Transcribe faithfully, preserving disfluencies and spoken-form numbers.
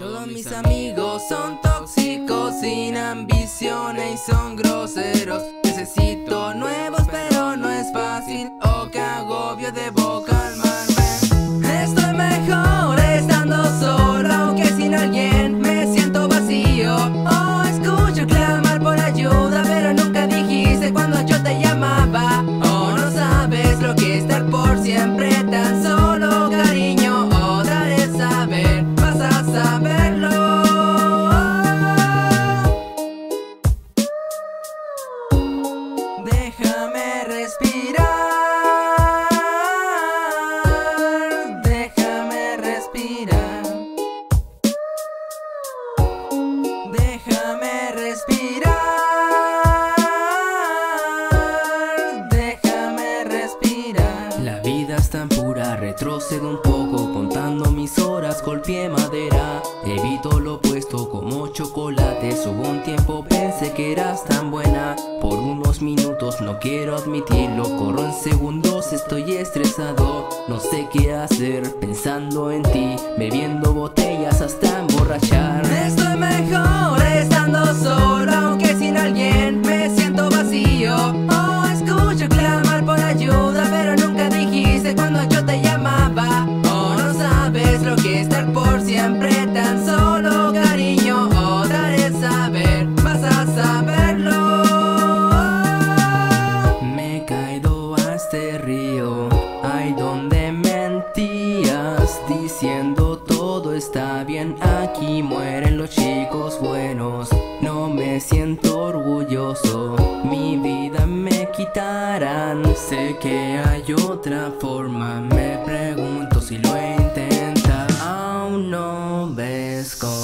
Todos mis amigos son tóxicos, sin ambiciones y son groseros. Necesito nuevos pero no es fácil, oh qué agobio debo calmarme. Estoy mejor estando solo, aunque sin alguien me siento vacío. Oh, escucho clamar por ayuda, pero nunca dijiste cuando yo te llamaba. Oh, no sabes lo que es estar por siempre tan solo, cariño, oh daré saber, vas a saber. Déjame respirar, déjame respirar, déjame respirar, déjame respirar. La vida es tan pura, retrocedo un poco, contando mis horas, golpeé madera. Evito lo opuesto como chocolates, hubo un tiempo pensé que eras tan buena. Por unos minutos no quiero admitirlo, corro en segundos, estoy estresado. No sé qué hacer pensando en ti, bebiendo botellas hasta emborrachar. Estoy mejor estando solo, aunque sin alguien me siento vacío. Oh, escucho clamar por ayuda, pero nunca dijiste cuando yo te llamaba. Oh, no sabes lo que es estar por siempre tan solo, cariño, oh daré saber, vas a saberlo. Ay, donde mentías diciendo todo está bien, aquí mueren los chicos buenos. No me siento orgulloso, mi vida me quitarán. Sé que hay otra forma, me pregunto si lo intentas. Aún no ves cómo.